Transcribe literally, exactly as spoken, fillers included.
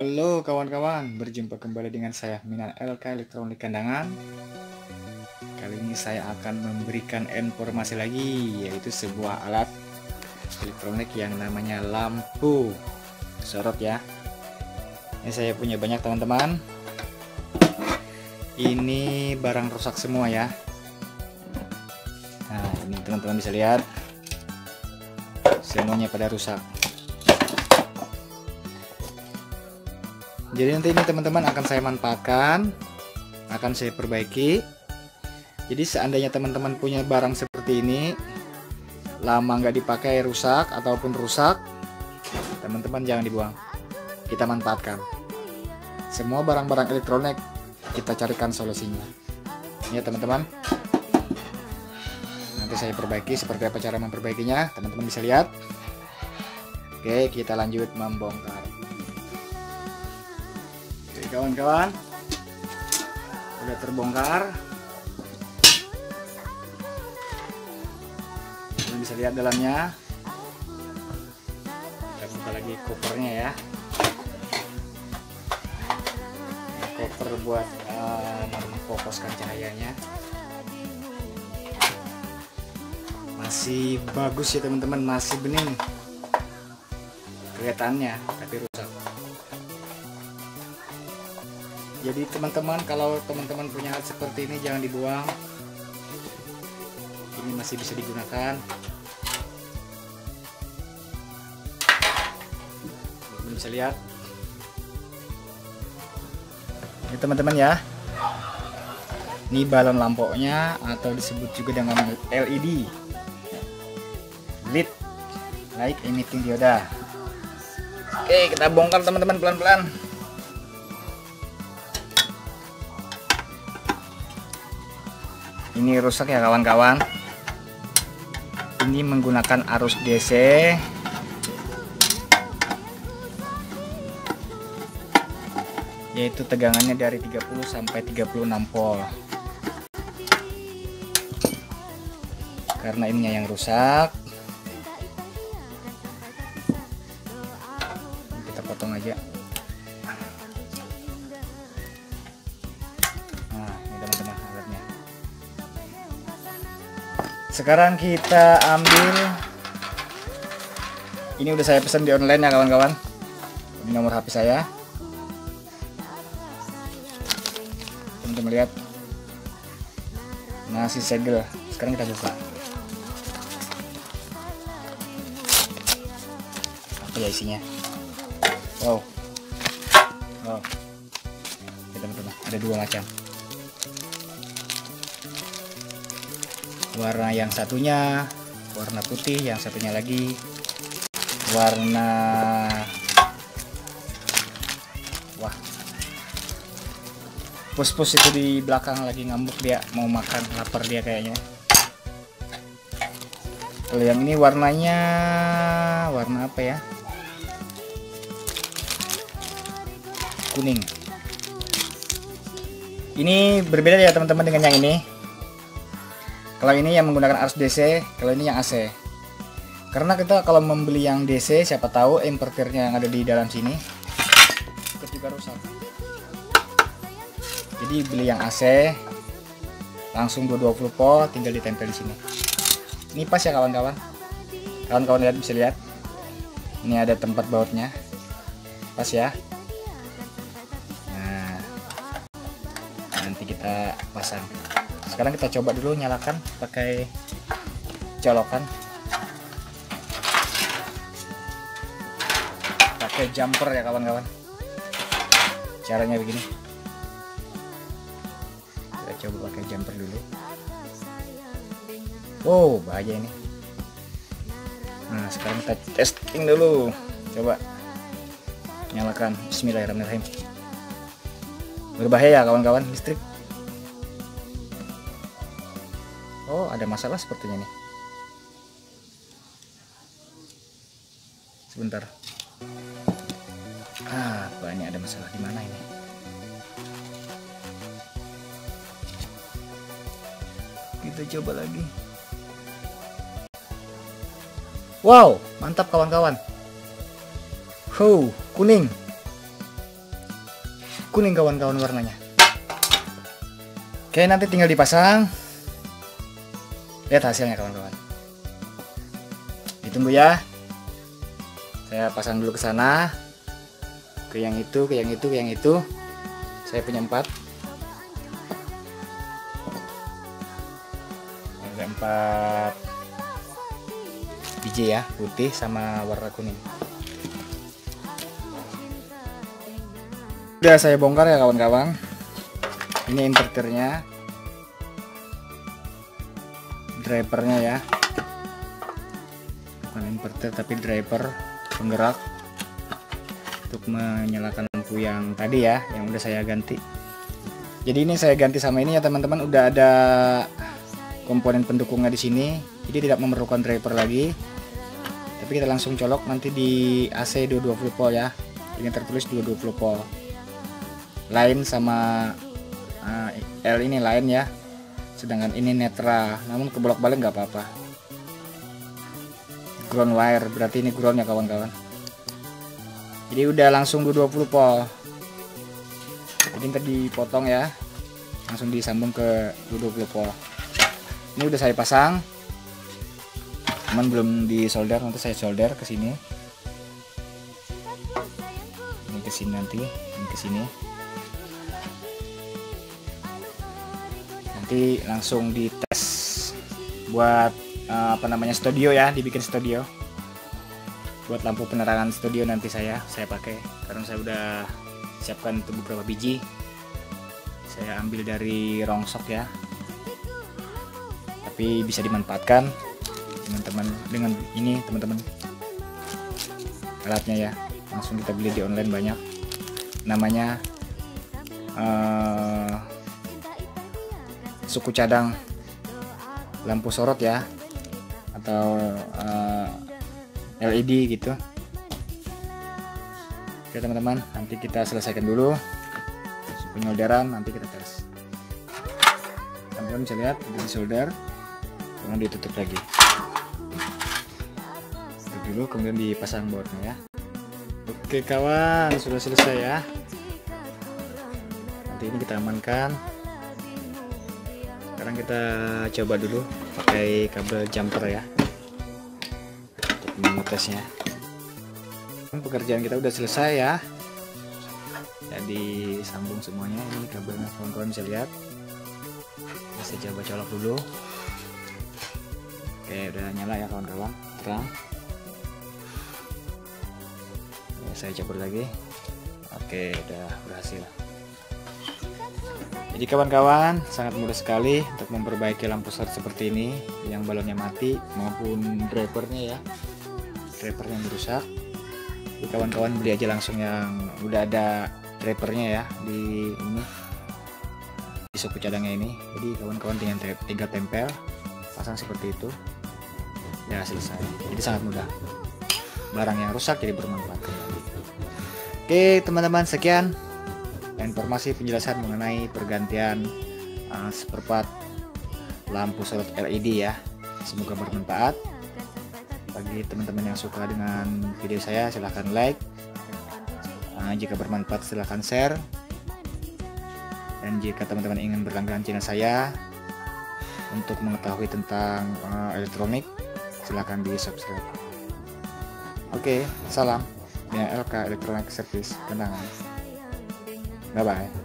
Halo kawan-kawan, berjumpa kembali dengan saya Minan L K Elektronik Kandangan. Kali ini saya akan memberikan informasi lagi, yaitu sebuah alat elektronik yang namanya lampu sorot ya. Ini saya punya banyak teman-teman. Ini barang rusak semua ya. Nah, ini teman-teman bisa lihat, semuanya pada rusak. Jadi nanti ini teman-teman akan saya manfaatkan, akan saya perbaiki. Jadi seandainya teman-teman punya barang seperti ini, lama nggak dipakai rusak ataupun rusak, teman-teman jangan dibuang, kita manfaatkan. Semua barang-barang elektronik kita carikan solusinya. Ya teman-teman, nanti saya perbaiki. Seperti apa cara memperbaikinya, teman-teman bisa lihat. Oke, kita lanjut membongkar. Kawan-kawan, udah terbongkar. Kalian bisa lihat dalamnya. Kita buka lagi kopernya ya. Ini koper buat uh, memfokuskan cahayanya. Masih bagus ya teman-teman, masih bening kelihatannya, tapi rusak. Jadi teman-teman, kalau teman-teman punya alat seperti ini jangan dibuang. Ini masih bisa digunakan. Teman-teman bisa lihat. Ini teman-teman ya. Ini balon lampunya atau disebut juga dengan L E D. L E D, Light Emitting Dioda. Oke, kita bongkar teman-teman pelan-pelan. Ini rusak ya kawan-kawan. Ini menggunakan arus D C. Yaitu tegangannya dari tiga puluh sampai tiga puluh enam volt. Karena ininya yang rusak, kita potong aja. Nah, ini teman-teman alatnya. Sekarang kita ambil. Ini udah saya pesan di online ya kawan-kawan. Ini nomor H P saya. Teman-teman lihat. Masih segel. Sekarang kita buka. Apa ya isinya? Wow. Wow. Ya, teman-teman, ada dua macam. Warna yang satunya warna putih, yang satunya lagi warna wah pus-pus itu di belakang lagi ngambuk, dia mau makan, lapar dia kayaknya. Kalau yang ini warnanya warna apa ya, kuning. Ini berbeda ya teman-teman dengan yang ini. Kalau ini yang menggunakan arus D C, kalau ini yang A C. Karena kita kalau membeli yang D C, siapa tahu inverternya yang ada di dalam sini ikut juga rusak. Jadi beli yang A C, langsung dua ratus dua puluh volt, tinggal ditempel di sini. Ini pas ya kawan-kawan. Kawan-kawan lihat, bisa lihat. Ini ada tempat bautnya, pas ya. Nah, nanti kita pasang. Sekarang kita coba dulu nyalakan pakai colokan, pakai jumper ya kawan-kawan. Caranya begini, kita coba pakai jumper dulu. Wow, bahaya ini. Nah, sekarang kita testing dulu, coba nyalakan. Bismillahirrahmanirrahim. Berbahaya ya kawan-kawan, listrik. Oh, ada masalah sepertinya nih. Sebentar. Ah, banyak ada masalah di mana ini? Kita coba lagi. Wow, mantap kawan-kawan. Huh, kuning. kuning kawan-kawan warnanya. Oke, nanti tinggal dipasang. Lihat hasilnya kawan-kawan. Ditunggu ya. Saya pasang dulu ke sana. Ke yang itu, ke yang itu, ke yang itu. Saya punya empat. Ada empat biji ya, putih sama warna kuning. Udah saya bongkar ya kawan-kawan. Ini inverternya, drivernya ya, bukan inverter tapi driver penggerak untuk menyalakan lampu yang tadi ya, yang udah saya ganti. Jadi ini saya ganti sama ini ya teman-teman, udah ada komponen pendukungnya di sini, jadi tidak memerlukan driver lagi. Tapi kita langsung colok nanti di A C dua ratus dua puluh volt ya. Ini tertulis dua ratus dua puluh volt. Line sama Uh, L ini lain ya, sedangkan ini netra, namun kebolak-balik nggak apa-apa. Ground wire, berarti ini groundnya kawan-kawan. Jadi udah langsung dua ratus dua puluh volt. Jadi ntar dipotong ya, langsung disambung ke dua ratus dua puluh volt. Ini udah saya pasang, cuman belum disolder, nanti saya solder ke sini. Ini ke sini nanti, ini ke sini. Langsung dites buat uh, apa namanya studio ya, dibikin studio buat lampu penerangan studio nanti saya saya pakai, karena saya udah siapkan untuk beberapa biji. Saya ambil dari rongsok ya, tapi bisa dimanfaatkan teman-teman dengan ini teman-teman alatnya ya. Langsung kita beli di online, banyak namanya uh, suku cadang lampu sorot ya, atau uh, L E D gitu. Oke teman-teman, nanti kita selesaikan dulu penyolderan, nanti kita tes. Teman-teman bisa lihat di solder, kemudian ditutup lagi tutup dulu, kemudian dipasang bautnya ya. Oke kawan, sudah selesai ya. Nanti ini kita amankan. Sekarang kita coba dulu pakai kabel jumper ya untuk mengetesnya. Pekerjaan kita udah selesai ya, jadi sambung semuanya. Ini kabelnya kawan-kawan bisa lihat. Saya coba colok dulu. Oke, udah nyala ya kawan-kawan, terang ya. Saya cabut lagi. Oke, udah berhasil. Jadi kawan-kawan, sangat mudah sekali untuk memperbaiki lampu sorot seperti ini, yang balonnya mati maupun drivernya ya, driver yang rusak. Jadi kawan-kawan beli aja langsung yang udah ada drivernya ya, di ini di suku cadangnya ini. Jadi kawan-kawan tinggal tinggal tempel, pasang seperti itu ya, selesai. Jadi sangat mudah, barang yang rusak jadi bermanfaat. Oke teman-teman, sekian informasi penjelasan mengenai pergantian uh, spare part lampu sorot L E D ya. Semoga bermanfaat bagi teman-teman yang suka dengan video saya. Silahkan like, uh, jika bermanfaat silahkan share, dan jika teman-teman ingin berlangganan channel saya untuk mengetahui tentang uh, elektronik, silahkan di subscribe. Oke, salam Minan L K Elektronik Service Kandangan. Bye bye.